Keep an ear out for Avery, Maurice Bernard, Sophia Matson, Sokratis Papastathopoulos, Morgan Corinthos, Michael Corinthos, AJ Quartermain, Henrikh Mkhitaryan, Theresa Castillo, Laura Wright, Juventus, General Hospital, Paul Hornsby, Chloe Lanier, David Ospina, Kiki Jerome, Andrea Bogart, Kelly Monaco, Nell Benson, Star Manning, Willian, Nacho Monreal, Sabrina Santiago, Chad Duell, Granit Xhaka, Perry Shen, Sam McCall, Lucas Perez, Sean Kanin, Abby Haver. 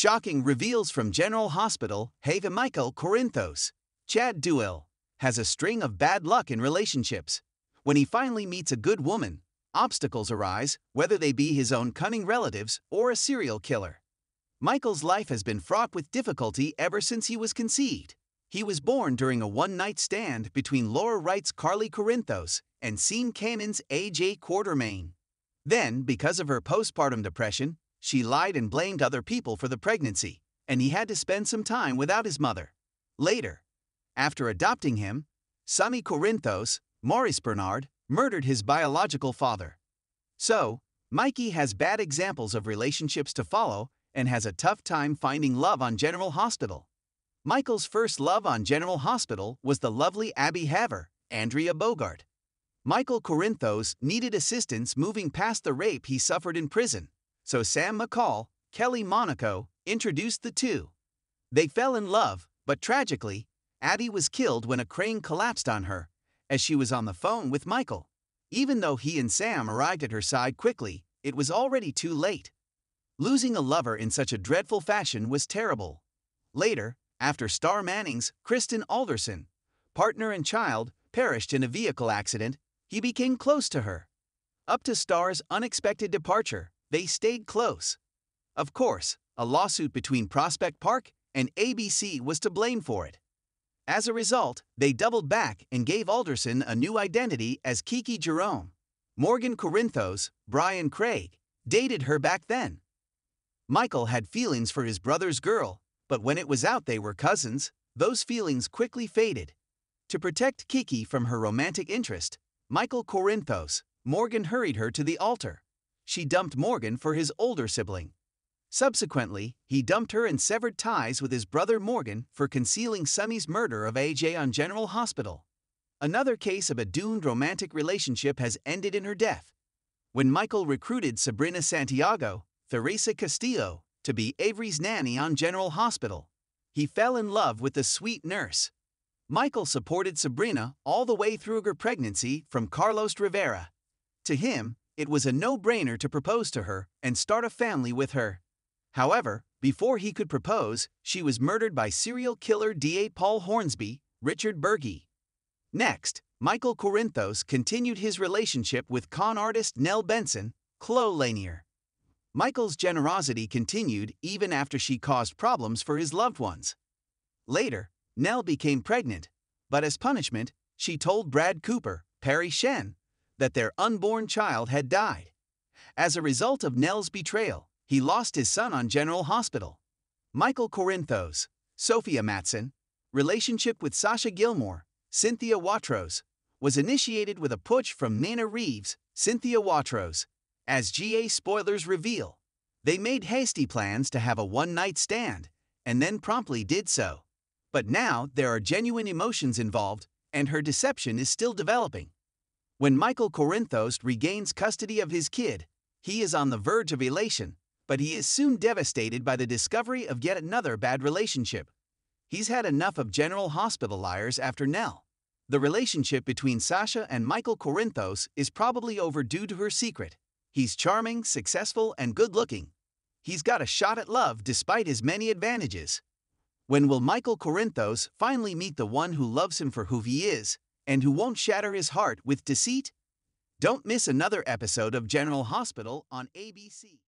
Shocking reveals from General Hospital. Haver. Michael Corinthos, Chad Duell, has a string of bad luck in relationships. When he finally meets a good woman, obstacles arise, whether they be his own cunning relatives or a serial killer. Michael's life has been fraught with difficulty ever since he was conceived. He was born during a one-night stand between Laura Wright's Carly Corinthos and Sean Kanin's AJ Quartermain. Then, because of her postpartum depression, she lied and blamed other people for the pregnancy, and he had to spend some time without his mother. Later, after adopting him, Sonny Corinthos, Maurice Bernard, murdered his biological father. So, Mikey has bad examples of relationships to follow and has a tough time finding love on General Hospital. Michael's first love on General Hospital was the lovely Abby Haver, Andrea Bogart. Michael Corinthos needed assistance moving past the rape he suffered in prison, so Sam McCall, Kelly Monaco, introduced the two. They fell in love, but tragically, Abby was killed when a crane collapsed on her, as she was on the phone with Michael. Even though he and Sam arrived at her side quickly, it was already too late. Losing a lover in such a dreadful fashion was terrible. Later, after Star Manning's Kristen Alderson, partner and child, perished in a vehicle accident, he became close to her. Up to Star's unexpected departure, they stayed close. Of course, a lawsuit between Prospect Park and ABC was to blame for it. As a result, they doubled back and gave Alderson a new identity as Kiki Jerome. Morgan Corinthos, Brian Craig, dated her back then. Michael had feelings for his brother's girl, but when it was out they were cousins, those feelings quickly faded. To protect Kiki from her romantic interest, Michael Corinthos, Morgan hurried her to the altar. She dumped Morgan for his older sibling. Subsequently, he dumped her and severed ties with his brother Morgan for concealing Sonny's murder of AJ on General Hospital. Another case of a doomed romantic relationship has ended in her death. When Michael recruited Sabrina Santiago, Theresa Castillo, to be Avery's nanny on General Hospital, he fell in love with the sweet nurse. Michael supported Sabrina all the way through her pregnancy from Carlos Rivera. To him, it was a no-brainer to propose to her and start a family with her. However, before he could propose, she was murdered by serial killer DA Paul Hornsby, Richard Berge. Next, Michael Corinthos continued his relationship with con artist Nell Benson, Chloe Lanier. Michael's generosity continued even after she caused problems for his loved ones. Later, Nell became pregnant, but as punishment, she told Brad Cooper, Perry Shen, that their unborn child had died. As a result of Nell's betrayal, he lost his son on General Hospital. Michael Corinthos, Sophia Matson, relationship with Sasha Gilmore, Cynthia Watros, was initiated with a push from Nana Reeves, Cynthia Watros. As GA spoilers reveal, they made hasty plans to have a one-night stand, and then promptly did so. But now there are genuine emotions involved, and her deception is still developing. When Michael Corinthos regains custody of his kid, he is on the verge of elation, but he is soon devastated by the discovery of yet another bad relationship. He's had enough of General Hospital liars after Nell. The relationship between Sasha and Michael Corinthos is probably overdue to her secret. He's charming, successful, and good-looking. He's got a shot at love despite his many advantages. When will Michael Corinthos finally meet the one who loves him for who he is, and who won't shatter his heart with deceit? Don't miss another episode of General Hospital on ABC.